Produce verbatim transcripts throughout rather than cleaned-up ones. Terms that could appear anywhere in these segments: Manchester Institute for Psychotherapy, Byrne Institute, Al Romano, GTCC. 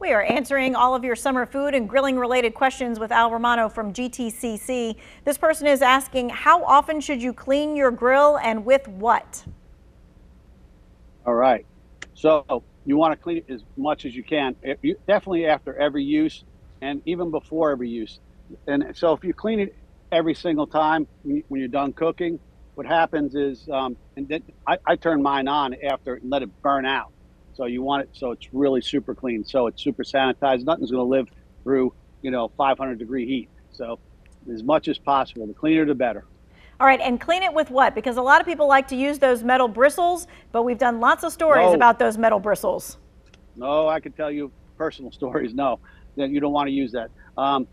We are answering all of your summer food and grilling related questions with Al Romano from G T C C. This person is asking, how often should you clean your grill and with what? All right, so you want to clean it as much as you can, you, definitely after every use and even before every use. And so if you clean it every single time when you're done cooking, what happens is, um, and then I, I turn mine on after and let it burn out. So you want it so it's really super clean, so it's super sanitized. Nothing's going to live through, you know, five hundred degree heat. So as much as possible, the cleaner the better. All right, and clean it with what? Because a lot of people like to use those metal bristles, but we've done lots of stories no. about those metal bristles. No, I can tell you personal stories. No, that you don't want to use that. Um,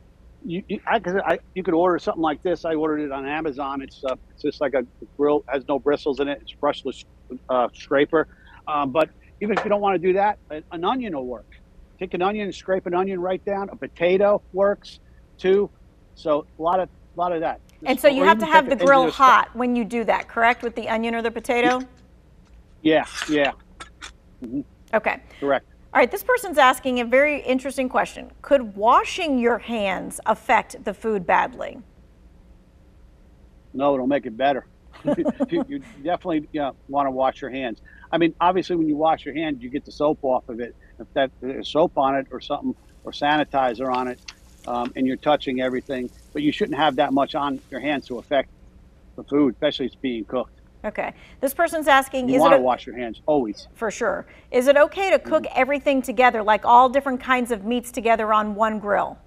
you, you, I, I, you could order something like this. I ordered it on Amazon. It's, uh, it's just like a grill, has no bristles in it. It's brushless uh, scraper, um, but even if you don't want to do that, an onion will work. Take an onion and scrape an onion right down. A potato works too. So a lot of a lot of that. And so you have to have the grill hot when you do that, correct? With the onion or the potato? Yeah, yeah. Mm-hmm. Okay. Correct. All right, this person's asking a very interesting question. Could washing your hands affect the food badly? No, it'll make it better. you, you definitely you know, want to wash your hands. I mean, obviously, when you wash your hands, you get the soap off of it. If that there's soap on it or something, or sanitizer on it, um, and you're touching everything, but you shouldn't have that much on your hands to affect the food, especially if it's being cooked. Okay. This person's asking, you is want it to wash your hands always? For sure. Is it okay to cook mm-hmm. everything together, like all different kinds of meats together on one grill?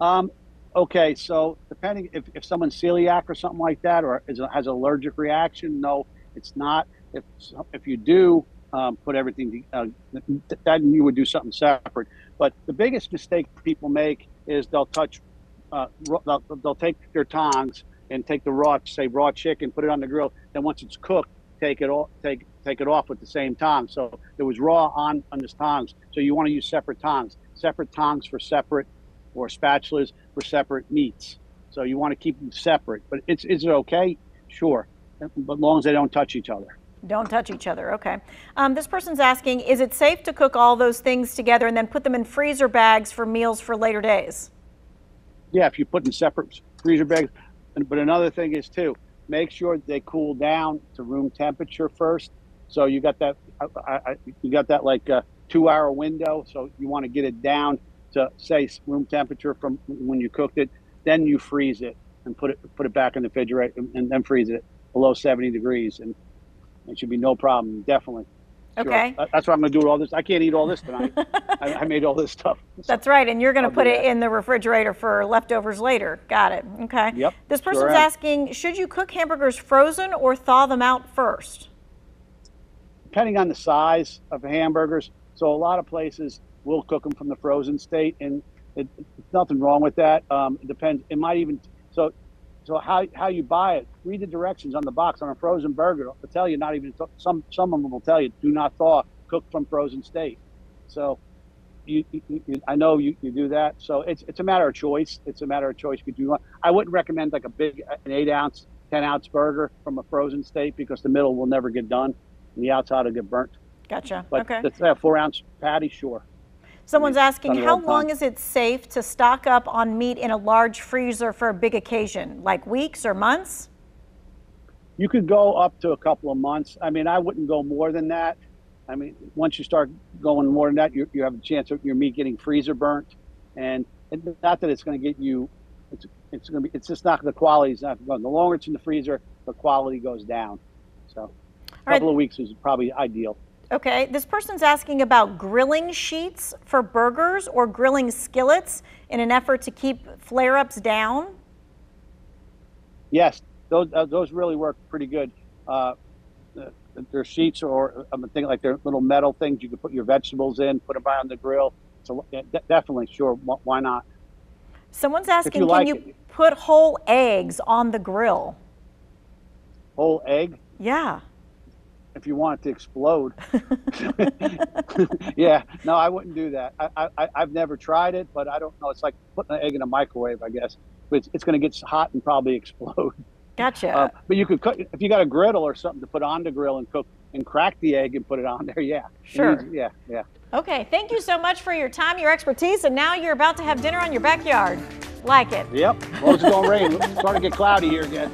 Um. Okay, so depending if, if someone's celiac or something like that, or is, has an allergic reaction, no, it's not. If if you do um, put everything, uh, then you would do something separate. But the biggest mistake people make is they'll touch, uh, they'll, they'll take their tongs and take the raw, say raw chicken, put it on the grill. Then once it's cooked, take it off, take take it off with the same tong. So it was raw on on this tongs. So you want to use separate tongs, separate tongs for separate. Or spatulas for separate meats. So you want to keep them separate. But it's, is it okay? Sure, but as long as they don't touch each other. Don't touch each other, okay. Um, this person's asking, is it safe to cook all those things together and then put them in freezer bags for meals for later days? Yeah, if you put in separate freezer bags. But another thing is too, make sure they cool down to room temperature first. So you got that, I, I, you got that like a two hour window. So you want to get it down to say room temperature from when you cooked it, then you freeze it and put it put it back in the refrigerator and then freeze it below seventy degrees, and it should be no problem, definitely. Okay. Sure. That's why I'm gonna do with all this. I can't eat all this tonight. I, I made all this stuff. So that's right, and you're gonna I'll put it in the refrigerator for leftovers later. Got it. Okay. Yep. This person's sure asking, should you cook hamburgers frozen or thaw them out first? Depending on the size of the hamburgers. So a lot of places we'll cook them from the frozen state, and it, it's nothing wrong with that. Um, it depends. It might even so. So how how you buy it? Read the directions on the box on a frozen burger. It'll tell you not even some some of them will tell you do not thaw, cook from frozen state. So, you, you, you I know you, you do that. So it's it's a matter of choice. It's a matter of choice. Could you want? I wouldn't recommend like a big an eight ounce, ten ounce burger from a frozen state because the middle will never get done, and the outside will get burnt. Gotcha. But okay. That's a four ounce patty, sure. Someone's asking, how long is it safe to stock up on meat in a large freezer for a big occasion, like weeks or months? You could go up to a couple of months. I mean, I wouldn't go more than that. I mean, once you start going more than that, you, you have a chance of your meat getting freezer burnt. And not that it's going to get you, it's, it's going to be, it's just not, the quality's not going. The longer it's in the freezer, the quality goes down. So a couple of weeks is probably ideal. Okay, this person's asking about grilling sheets for burgers or grilling skillets in an effort to keep flare-ups down. Yes, those uh, those really work pretty good. Uh, they're sheets or I'm thinking like they're little metal things you can put your vegetables in, put them on the grill. So definitely, sure, why not? Someone's asking, can you put whole eggs on the grill? Whole egg? Yeah. If you want it to explode. Yeah, no, I wouldn't do that. I, I, I've never tried it, but I don't know. It's like putting an egg in a microwave, I guess. But it's, it's going to get hot and probably explode. Gotcha. Uh, but you could cook, if you got a griddle or something to put on the grill and cook and crack the egg and put it on there. Yeah. Sure. Needs, yeah. Yeah. Okay. Thank you so much for your time, your expertise, and now you're about to have dinner on your backyard. Like it. Yep. Well, it's going to rain. It's starting to get cloudy here again.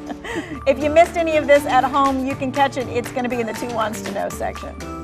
If you missed any of this at home, you can catch it. It's going to be in the Two Wants to Know section.